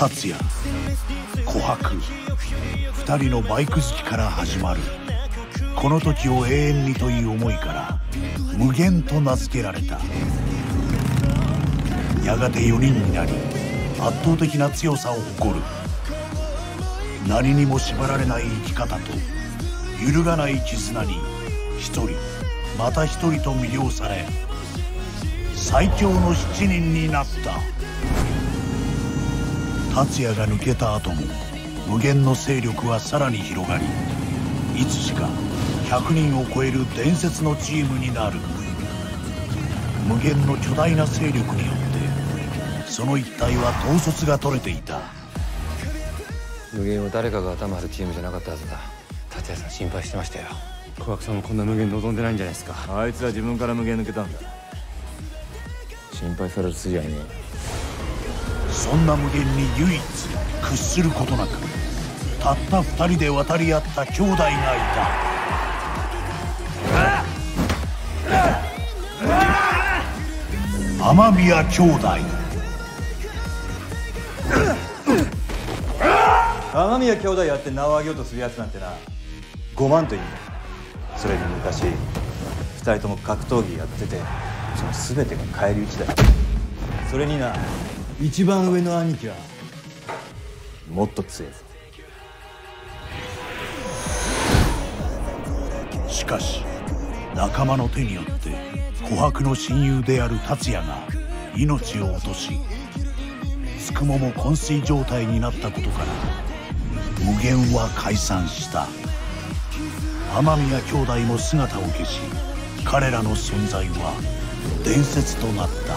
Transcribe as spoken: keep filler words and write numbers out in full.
達也、琥珀、ふたりのバイク好きから始まる。この時を永遠にという思いから無限と名付けられた。やがてよにんになり圧倒的な強さを誇る。何にも縛られない生き方と揺るがない絆に一人また一人と魅了され、最強のしちにんになった。達也が抜けた後も無限の勢力はさらに広がり、いつしかひゃくにんを超える伝説のチームになる。無限の巨大な勢力によってその一帯は統率が取れていた。無限は誰かが頭張るチームじゃなかったはずだ。達也さん心配してましたよ。琥珀さんもこんな無限望んでないんじゃないですか。あいつは自分から無限抜けたんだ。心配される筋合いね。そんな無限に唯一屈することなくたったふたりで渡り合った兄弟がいた。天宮兄弟。天宮兄弟やって名を上げようとするやつなんてな、ごまんというんだ。それに昔ふたりとも格闘技やってて、その全てが返り討ちだよ。それにな、一番上の兄貴はもっと強いぞ。しかし仲間の手によって琥珀の親友である達也が命を落とし、つくもも昏睡状態になったことから無限は解散した。天宮兄弟も姿を消し、彼らの存在は伝説となった。